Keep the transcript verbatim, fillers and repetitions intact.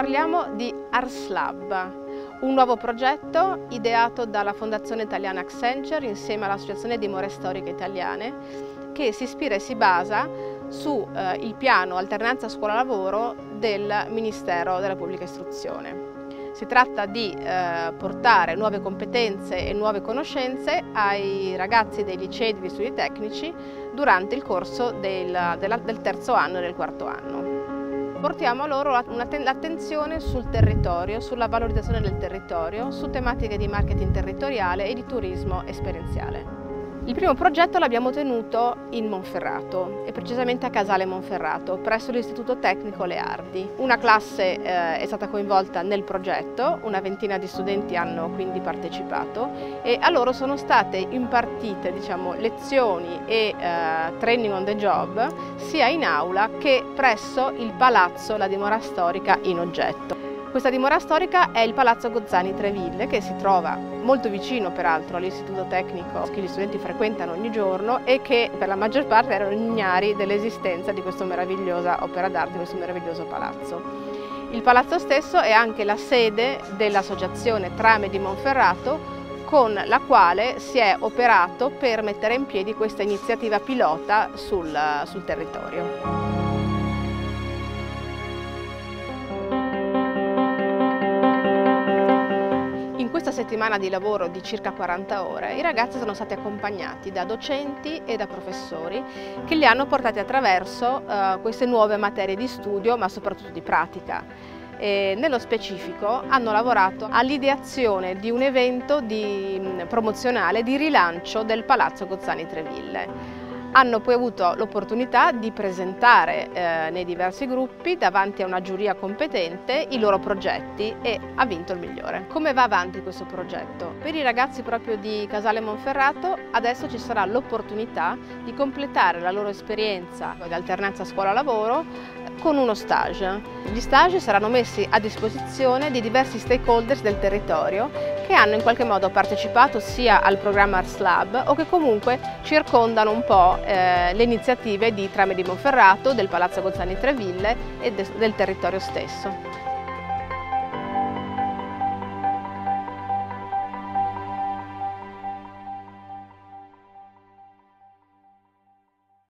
parliamo di ArtSlab, un nuovo progetto ideato dalla Fondazione Italiana Accenture insieme all'Associazione di More Storiche Italiane, che si ispira e si basa sul eh, piano alternanza scuola-lavoro del Ministero della Pubblica Istruzione. Si tratta di eh, portare nuove competenze e nuove conoscenze ai ragazzi dei licei e degli studi tecnici durante il corso del, del, del terzo anno e del quarto anno. Portiamo loro l'attenzione sul territorio, sulla valorizzazione del territorio, su tematiche di marketing territoriale e di turismo esperienziale. Il primo progetto l'abbiamo tenuto in Monferrato e precisamente a Casale Monferrato presso l'Istituto Tecnico Leardi. Una classe eh, è stata coinvolta nel progetto, una ventina di studenti hanno quindi partecipato e a loro sono state impartite diciamo, lezioni e eh, training on the job sia in aula che presso il palazzo, la dimora storica in oggetto. Questa dimora storica è il Palazzo Gozzani Treville, che si trova molto vicino peraltro all'istituto tecnico che gli studenti frequentano ogni giorno e che per la maggior parte erano ignari dell'esistenza di questa meravigliosa opera d'arte, di questo meraviglioso palazzo. Il palazzo stesso è anche la sede dell'associazione Trame di Monferrato, con la quale si è operato per mettere in piedi questa iniziativa pilota sul, sul territorio. Questa settimana di lavoro di circa quaranta ore i ragazzi sono stati accompagnati da docenti e da professori che li hanno portati attraverso eh, queste nuove materie di studio ma soprattutto di pratica. E nello specifico hanno lavorato all'ideazione di un evento di, promozionale di rilancio del Palazzo Gozzani Treville. Hanno poi avuto l'opportunità di presentare eh, nei diversi gruppi davanti a una giuria competente i loro progetti e ha vinto il migliore. Come va avanti questo progetto? Per i ragazzi proprio di Casale Monferrato adesso ci sarà l'opportunità di completare la loro esperienza di alternanza scuola-lavoro con uno stage. Gli stage saranno messi a disposizione di diversi stakeholders del territorio che hanno in qualche modo partecipato sia al programma ArtSlab o che comunque circondano un po' eh, le iniziative di Trame di Monferrato, del Palazzo Gozzani Treville e de del territorio stesso.